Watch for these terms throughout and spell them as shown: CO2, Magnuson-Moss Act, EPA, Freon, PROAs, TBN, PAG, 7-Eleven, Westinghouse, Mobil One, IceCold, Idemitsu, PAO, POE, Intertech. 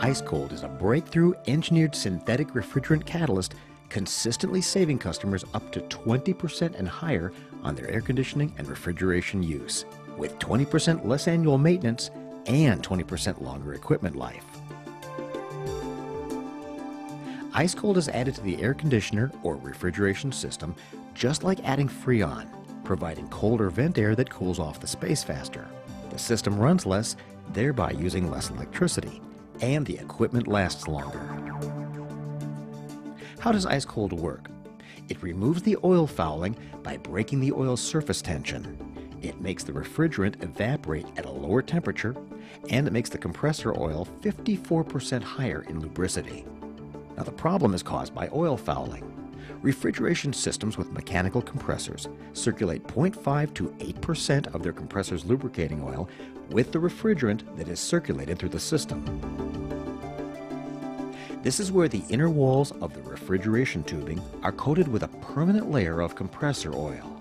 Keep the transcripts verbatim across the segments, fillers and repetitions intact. IceCold is a breakthrough engineered synthetic refrigerant catalyst, consistently saving customers up to twenty percent and higher on their air conditioning and refrigeration use, with twenty percent less annual maintenance and twenty percent longer equipment life. IceCold is added to the air conditioner or refrigeration system just like adding Freon, providing colder vent air that cools off the space faster. The system runs less, thereby using less electricity, and the equipment lasts longer. How does IceCold work? It removes the oil fouling by breaking the oil surface tension. It makes the refrigerant evaporate at a lower temperature, and it makes the compressor oil fifty-four percent higher in lubricity. Now, the problem is caused by oil fouling. Refrigeration systems with mechanical compressors circulate zero point five to eight percent of their compressor's lubricating oil with the refrigerant that is circulated through the system. This is where the inner walls of the refrigeration tubing are coated with a permanent layer of compressor oil.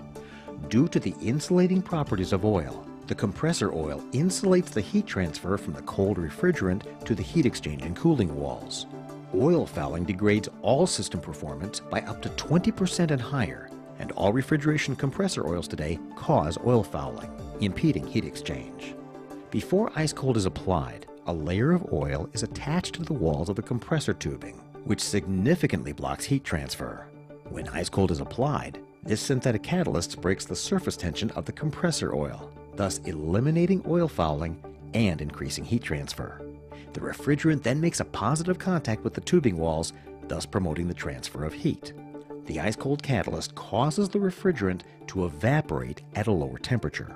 Due to the insulating properties of oil, the compressor oil insulates the heat transfer from the cold refrigerant to the heat exchange and cooling walls. Oil fouling degrades all system performance by up to twenty percent and higher, and all refrigeration compressor oils today cause oil fouling, impeding heat exchange. Before IceCold is applied, a layer of oil is attached to the walls of the compressor tubing, which significantly blocks heat transfer. When IceCold is applied, this synthetic catalyst breaks the surface tension of the compressor oil, thus eliminating oil fouling and increasing heat transfer. The refrigerant then makes a positive contact with the tubing walls, thus promoting the transfer of heat. The IceCold catalyst causes the refrigerant to evaporate at a lower temperature.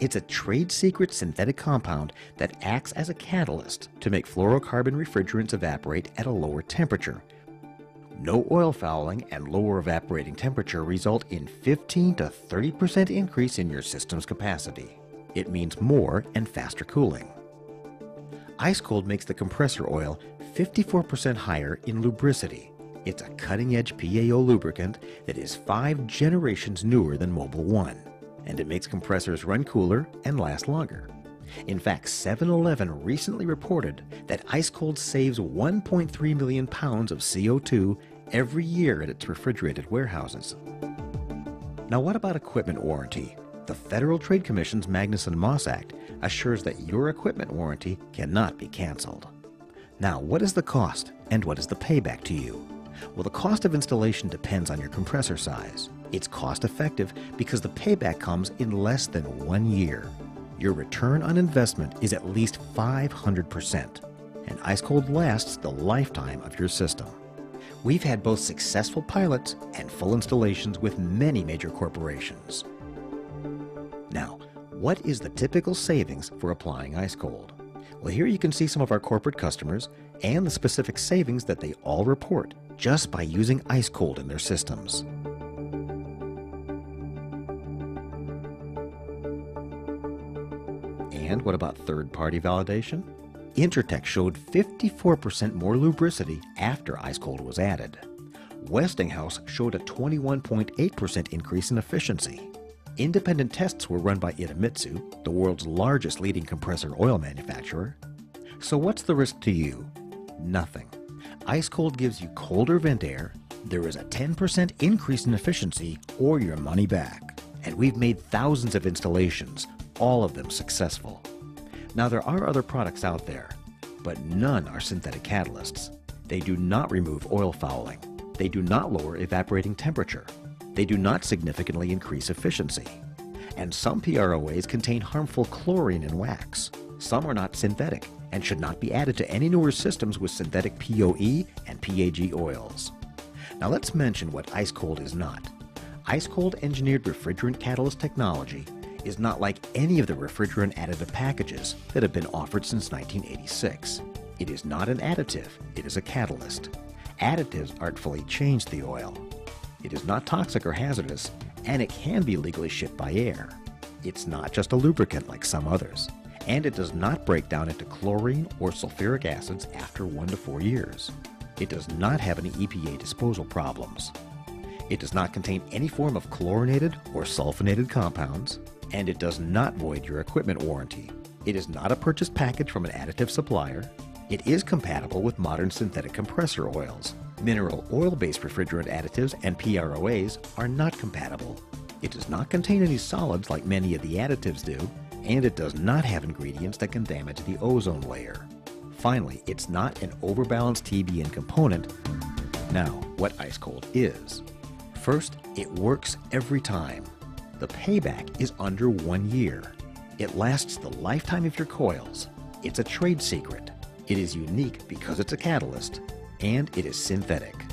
It's a trade secret synthetic compound that acts as a catalyst to make fluorocarbon refrigerants evaporate at a lower temperature. No oil fouling and lower evaporating temperature result in fifteen to thirty percent increase in your system's capacity. It means more and faster cooling. IceCold makes the compressor oil fifty-four percent higher in lubricity. It's a cutting-edge P A O lubricant that is five generations newer than Mobil One, and it makes compressors run cooler and last longer. In fact, seven eleven recently reported that IceCold saves one point three million pounds of C O two every year at its refrigerated warehouses. Now, what about equipment warranty? The Federal Trade Commission's Magnuson-Moss Act assures that your equipment warranty cannot be canceled. Now, what is the cost and what is the payback to you? Well, the cost of installation depends on your compressor size. It's cost-effective because the payback comes in less than one year. Your return on investment is at least five hundred percent, and IceCold lasts the lifetime of your system. We've had both successful pilots and full installations with many major corporations. Now, what is the typical savings for applying IceCold? Well, here you can see some of our corporate customers and the specific savings that they all report just by using IceCold in their systems. And what about third-party validation? Intertech showed fifty-four percent more lubricity after IceCold was added. Westinghouse showed a twenty-one point eight percent increase in efficiency. Independent tests were run by Idemitsu, the world's largest leading compressor oil manufacturer. So what's the risk to you? Nothing. IceCold gives you colder vent air, there is a ten percent increase in efficiency or your money back. And we've made thousands of installations, all of them successful. Now, there are other products out there, but none are synthetic catalysts. They do not remove oil fouling. They do not lower evaporating temperature. They do not significantly increase efficiency. And some P R O As contain harmful chlorine and wax. Some are not synthetic and should not be added to any newer systems with synthetic P O E and P A G oils. Now, let's mention what IceCold is not. IceCold engineered refrigerant catalyst technology is not like any of the refrigerant additive packages that have been offered since nineteen eighty-six. It is not an additive, it is a catalyst. Additives artfully change the oil. It is not toxic or hazardous, and it can be legally shipped by air. It's not just a lubricant like some others, and it does not break down into chlorine or sulfuric acids after one to four years. It does not have any E P A disposal problems. It does not contain any form of chlorinated or sulfonated compounds, and it does not void your equipment warranty. It is not a purchased package from an additive supplier, It is compatible with modern synthetic compressor oils. Mineral oil-based refrigerant additives and P R O As are not compatible. It does not contain any solids like many of the additives do, and it does not have ingredients that can damage the ozone layer. Finally, it's not an overbalanced T B N component. Now, what IceCold is. First, it works every time. The payback is under one year. It lasts the lifetime of your coils. It's a trade secret. It is unique because it's a catalyst, and it is synthetic.